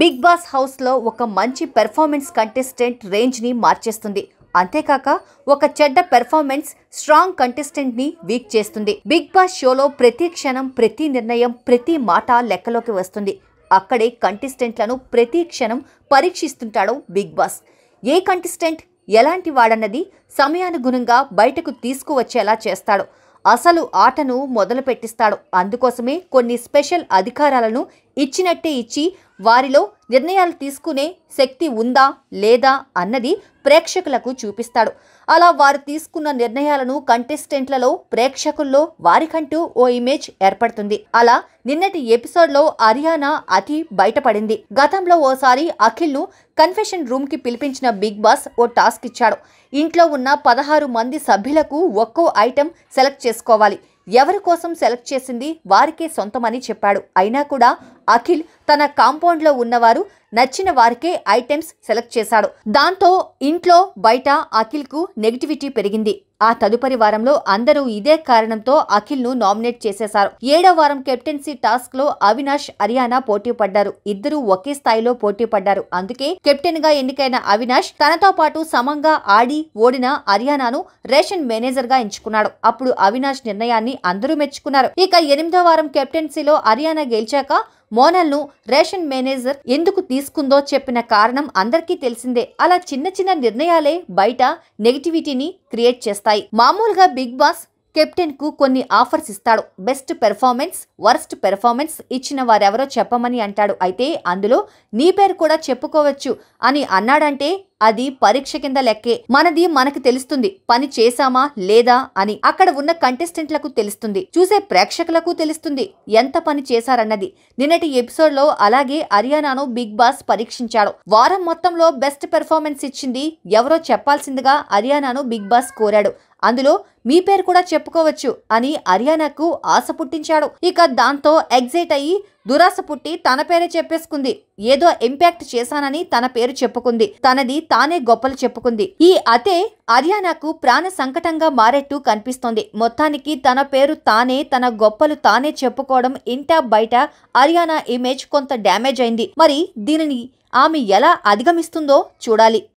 Big boss house లో ఒక మంచి పెర్ఫార్మెన్స్ కంటెస్టెంట్ రేంజ్ ని మార్చేస్తుంది. అంతేకాక ఒక చెడ్డ పెర్ఫార్మెన్స్ స్ట్రాంగ్ కంటెస్టెంట్ ని వీక్ చేస్తుంది. బిగ్ బాస్ షోలో ప్రతి క్షణం, ప్రతి నిర్ణయం, ప్రతి మాట లెక్కలోకి వస్తుంది. అక్కడే కంటెస్టెంట్లను ప్రతి క్షణం పరీక్షిస్తుంటాడు బిగ్ బాస్. ఏ కంటెస్టెంట్ ఎలాంటి వాడన్నది సమయానుగుణంగా బయటకు తీసుకువచ్చేలా చేస్తాడు. అసలు ఆటను మొదలు పెట్టిస్తాడు. అందుకోసమే కొన్ని స్పెషల్ అధికారాలను ఇచ్చినట్టే ఇచ్చి వారిలో నిర్ణయాలు తీసుకునే శక్తి ఉందా లేదా అన్నది ప్రేక్షకులకు చూపిస్తాడు. అలా వారు తీసుకున్న నిర్ణయాలను కంటెస్టెంట్లలో, ప్రేక్షకుల్లో వారికంటూ ఓ ఇమేజ్ ఏర్పడుతుంది. అలా నిన్నటి ఎపిసోడ్లో అరియానా అతి బయటపడింది. గతంలో ఓసారి అఖిల్ను కన్ఫెషన్ రూమ్కి పిలిపించిన బిగ్ బాస్ ఓ టాస్క్ ఇచ్చాడు. ఇంట్లో ఉన్న 16 మంది సభ్యులకు ఒక్కో ఐటెం సెలెక్ట్ చేసుకోవాలి. ఎవరి కోసం సెలెక్ట్ చేసింది వారికే సొంతమని చెప్పాడు. అయినా కూడా అఖిల్ తన కాంపౌండ్లో ఉన్నవారు నచ్చిన వారికే ఐటమ్స్ సెలెక్ట్ చేశాడు. దాంతో ఇంట్లో బయట అఖిల్కు నెగిటివిటీ పెరిగింది. ఆ తదుపరి వారంలో అందరూ ఇదే కారణంతో అఖిల్ను నామినేట్ చేసేశారు. 7వ వారం కెప్టెన్సీ టాస్క్లో అవినాష్, అరియానా పోటీ పడ్డారు. ఇద్దరూ ఒకే స్థాయిలో పోటీ పడ్డారు. అందుకే కెప్టెన్గా ఎన్నికైన అవినాష్ తనతో పాటు సమంగా ఆడి ఓడిన అరియానాను రేషన్ మేనేజర్గా ఎంచుకున్నాడు. అప్పుడు అవినాష్ నిర్ణయాన్ని అందరూ మెచ్చుకున్నారు. ఇక 8వ వారం కెప్టెన్సీలో అరియానా గెలిచాక మోనల్ను రేషన్ మేనేజర్ ఎందుకు తీసుకుందో చెప్పిన కారణం అందరికీ తెలిసిందే. అలా చిన్న చిన్న నిర్ణయాలే బయట నెగిటివిటీని క్రియేట్ చేస్తాయి. మామూలుగా బిగ్ బాస్ కెప్టెన్ కు కొన్ని ఆఫర్స్ ఇస్తాడు. బెస్ట్ పెర్ఫార్మెన్స్, వర్స్ట్ పెర్ఫార్మెన్స్ ఇచ్చిన వారెవరో చెప్పమని అంటాడు. అయితే అందులో నీ పేరు కూడా చెప్పుకోవచ్చు అని అన్నాడంటే అది పరీక్ష కింద లెక్కే. మనది మనకు తెలుస్తుంది, పని చేశామా లేదా అని. అక్కడ ఉన్న కంటెస్టెంట్లకు తెలుస్తుంది, చూసే ప్రేక్షకులకు తెలుస్తుంది ఎంత పని చేశారన్నది. నిన్నటి ఎపిసోడ్ లో అలాగే అరియానాను బిగ్ బాస్ పరీక్షించాడు. వారం మొత్తంలో బెస్ట్ పెర్ఫార్మెన్స్ ఇచ్చింది ఎవరో చెప్పాల్సిందిగా అరియానాను బిగ్ బాస్ కోరాడు. అందులో మీ పేరు కూడా చెప్పుకోవచ్చు అని అరియానాకు ఆశ పుట్టించాడు. ఇక దాంతో ఎగ్జైట్ అయ్యి దురాశ పుట్టి తన పేరే చెప్పేసుకుంది. ఏదో ఇంపాక్ట్ చేశానని తన పేరు చెప్పుకుంది. తనది తానే గొప్పలు చెప్పుకుంది. ఈ అతే అరియానాకు ప్రాణ సంకటంగా మారేట్టు కనిపిస్తోంది. మొత్తానికి తన పేరు తానే, తన గొప్పలు తానే చెప్పుకోవడం ఇంటా బయట అరియానా ఇమేజ్ కొంత డ్యామేజ్ అయింది. మరి దీనిని ఆమె ఎలా అధిగమిస్తుందో చూడాలి.